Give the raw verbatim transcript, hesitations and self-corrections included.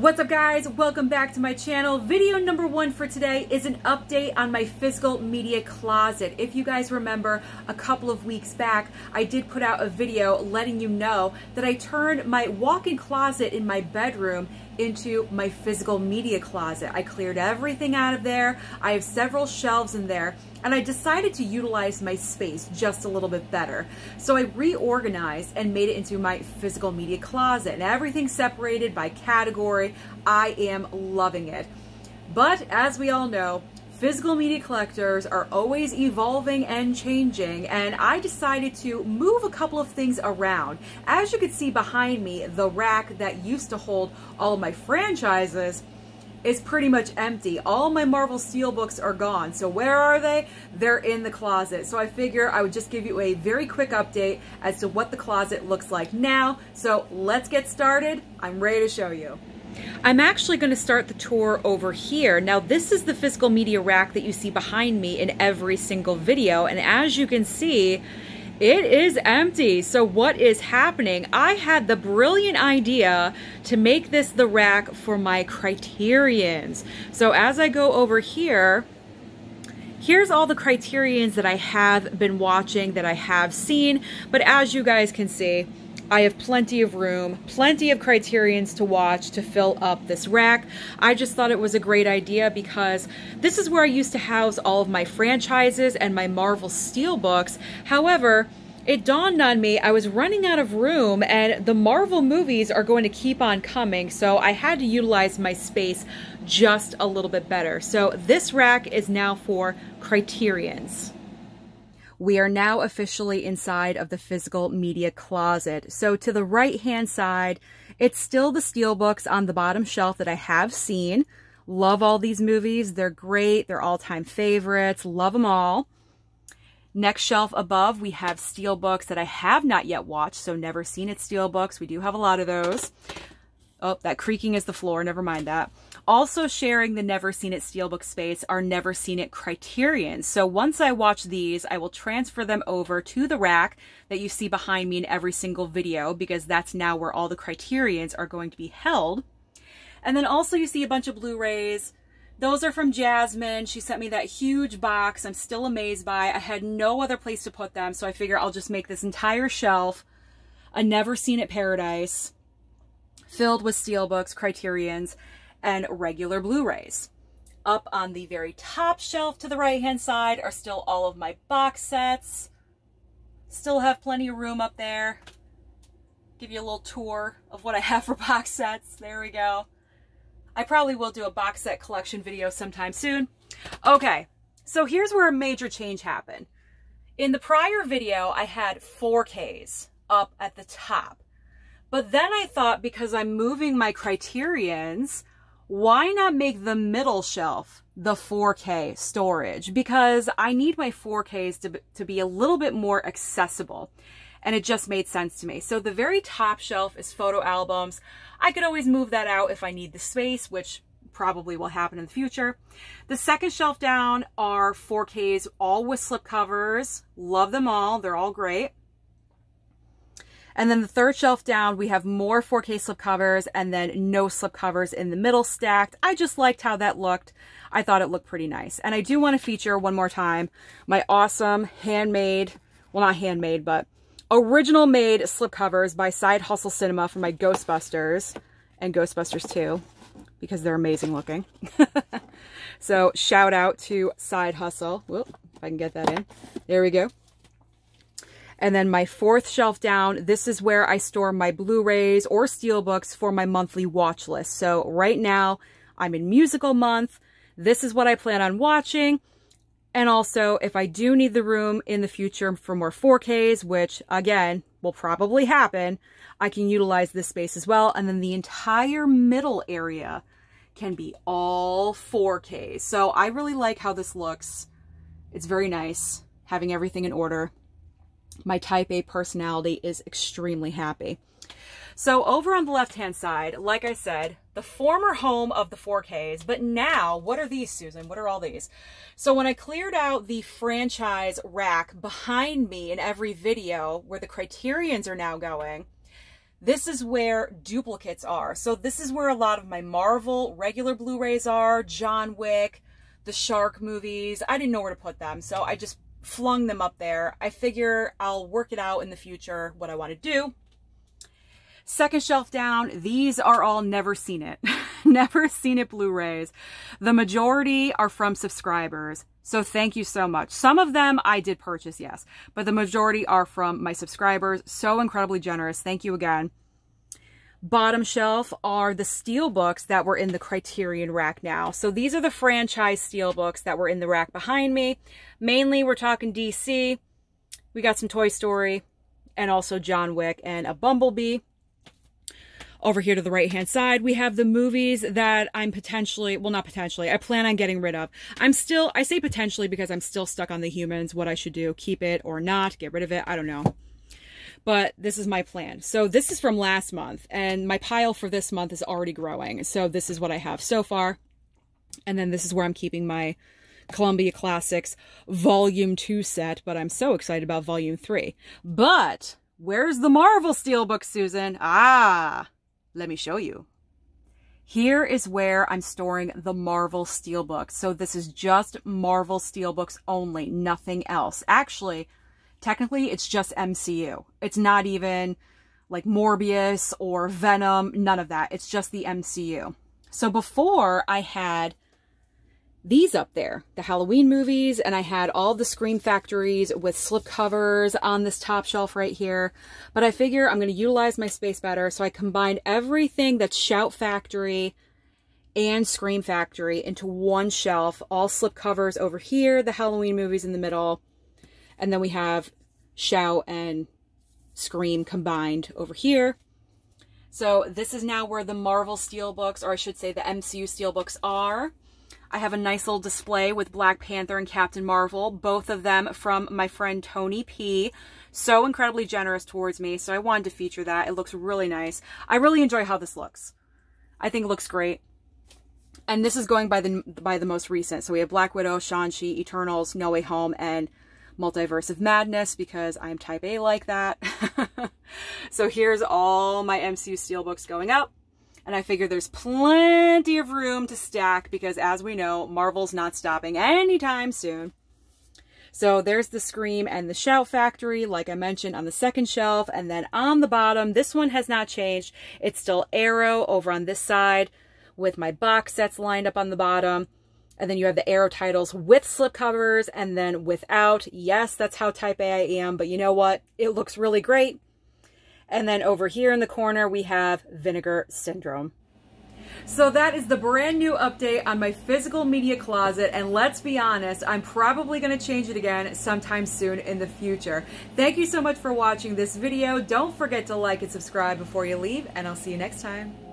What's up guys, welcome back to my channel. Video number one for today is an update on my physical media closet. If you guys remember, a couple of weeks back, I did put out a video letting you know that I turned my walk-in closet in my bedroom into my physical media closet. I cleared everything out of there. I have several shelves in there, and I decided to utilize my space just a little bit better. So I reorganized and made it into my physical media closet, and everything separated by category. I am loving it. But as we all know, physical media collectors are always evolving and changing, and I decided to move a couple of things around. As you can see behind me, the rack that used to hold all of my franchises is pretty much empty. All my Marvel Steelbooks are gone. So where are they? They're in the closet. So I figure I would just give you a very quick update as to what the closet looks like now. So let's get started. I'm ready to show you. I'm actually going to start the tour over here. Now this is the physical media rack that you see behind me in every single video, and as you can see, it is empty. So what is happening? I had the brilliant idea to make this the rack for my Criterions. So as I go over here, here's all the Criterions that I have been watching, that I have seen, but as you guys can see, I have plenty of room, plenty of Criterions to watch to fill up this rack. I just thought it was a great idea because this is where I used to house all of my franchises and my Marvel Steelbooks. However, it dawned on me I was running out of room, and the Marvel movies are going to keep on coming, so I had to utilize my space just a little bit better. So this rack is now for Criterions. We are now officially inside of the physical media closet. So to the right-hand side, it's still the Steelbooks on the bottom shelf that I have seen. Love all these movies. They're great. They're all-time favorites. Love them all. Next shelf above, we have Steelbooks that I have not yet watched, so never seen at Steelbooks. We do have a lot of those. Oh, that creaking is the floor. Never mind that. Also sharing the Never Seen It Steelbook space are Never Seen It Criterion. So once I watch these, I will transfer them over to the rack that you see behind me in every single video, because that's now where all the Criterions are going to be held. And then also you see a bunch of Blu-rays. Those are from Jasmine. She sent me that huge box. I'm still amazed by. I had no other place to put them, so I figure I'll just make this entire shelf a Never Seen It Paradise, filled with Steelbooks, Criterions, and regular Blu-rays. Up on the very top shelf to the right-hand side are still all of my box sets. Still have plenty of room up there. Give you a little tour of what I have for box sets. There we go. I probably will do a box set collection video sometime soon. Okay, so here's where a major change happened. In the prior video, I had four Ks up at the top. But then I thought, because I'm moving my Criterions, why not make the middle shelf the four K storage? Because I need my four Ks to, to be a little bit more accessible. And it just made sense to me. So the very top shelf is photo albums. I could always move that out if I need the space, which probably will happen in the future. The second shelf down are four Ks, all with slipcovers. Love them all. They're all great. And then the third shelf down, we have more four K slipcovers, and then no slipcovers in the middle stacked. I just liked how that looked. I thought it looked pretty nice. And I do want to feature one more time my awesome handmade, well not handmade, but original made slipcovers by Side Hustle Cinema for my Ghostbusters and Ghostbusters two, because they're amazing looking. So shout out to Side Hustle. Whoop, if I can get that in. There we go. And then my fourth shelf down, this is where I store my Blu-rays or Steelbooks for my monthly watch list. So right now I'm in musical month. This is what I plan on watching. And also if I do need the room in the future for more four Ks, which again will probably happen, I can utilize this space as well. And then the entire middle area can be all four Ks. So I really like how this looks. It's very nice having everything in order. My type A personality is extremely happy. So over on the left-hand side, like I said, the former home of the four Ks, but now, what are these, Susan? What are all these? So when I cleared out the franchise rack behind me in every video where the Criterions are now going, This is where duplicates are. So this is where a lot of my Marvel regular Blu-rays are, John Wick, the shark movies. I didn't know where to put them, so I just flung them up there. I figure I'll work it out in the future what I want to do. Second shelf down, these are all never seen it. Never seen it Blu-rays. The majority are from subscribers, so thank you so much. Some of them I did purchase, yes, but the majority are from my subscribers. So incredibly generous. Thank you again. Bottom shelf are the Steelbooks that were in the Criterion rack now. So these are the franchise Steelbooks that were in the rack behind me. Mainly we're talking D C. We got some Toy Story and also John Wick and a Bumblebee. Over here to the right-hand side, we have the movies that I'm potentially, well, not potentially, I plan on getting rid of. I'm still, I say potentially because I'm still stuck on the humans, what I should do, keep it or not, get rid of it, I don't know. But this is my plan. So this is from last month, and my pile for this month is already growing. So this is what I have so far. And then this is where I'm keeping my Columbia Classics Volume two set, but I'm so excited about Volume three. But where's the Marvel Steelbook, Susan? Ah! Let me show you. Here is where I'm storing the Marvel Steelbook. So this is just Marvel Steelbooks only, nothing else. Actually, technically it's just M C U. It's not even like Morbius or Venom, none of that. It's just the M C U. So before I had these up there, the Halloween movies, and I had all the Scream Factories with slip covers on this top shelf right here. But I figure I'm going to utilize my space better, so I combined everything that's Shout Factory and Scream Factory into one shelf. All slip covers over here, the Halloween movies in the middle, and then we have Shout and Scream combined over here. So this is now where the Marvel Steelbooks, or I should say the M C U Steelbooks, are. I have a nice little display with Black Panther and Captain Marvel, both of them from my friend Tony P. So incredibly generous towards me, so I wanted to feature that. It looks really nice. I really enjoy how this looks. I think it looks great. And this is going by the by the most recent. So we have Black Widow, Shang-Chi, Eternals, No Way Home, and Multiverse of Madness, because I'm type A like that. So here's all my M C U Steelbooks going up. And I figure there's plenty of room to stack because, as we know, Marvel's not stopping anytime soon. So there's the Scream and the Shout Factory, like I mentioned, on the second shelf. And then on the bottom, this one has not changed. It's still Arrow over on this side with my box sets lined up on the bottom. And then you have the Arrow titles with slipcovers and then without. Yes, that's how type A I am, but you know what? It looks really great. And then over here in the corner, we have Vinegar Syndrome. So that is the brand new update on my physical media closet. And let's be honest, I'm probably going to change it again sometime soon in the future. Thank you so much for watching this video. Don't forget to like and subscribe before you leave, and I'll see you next time.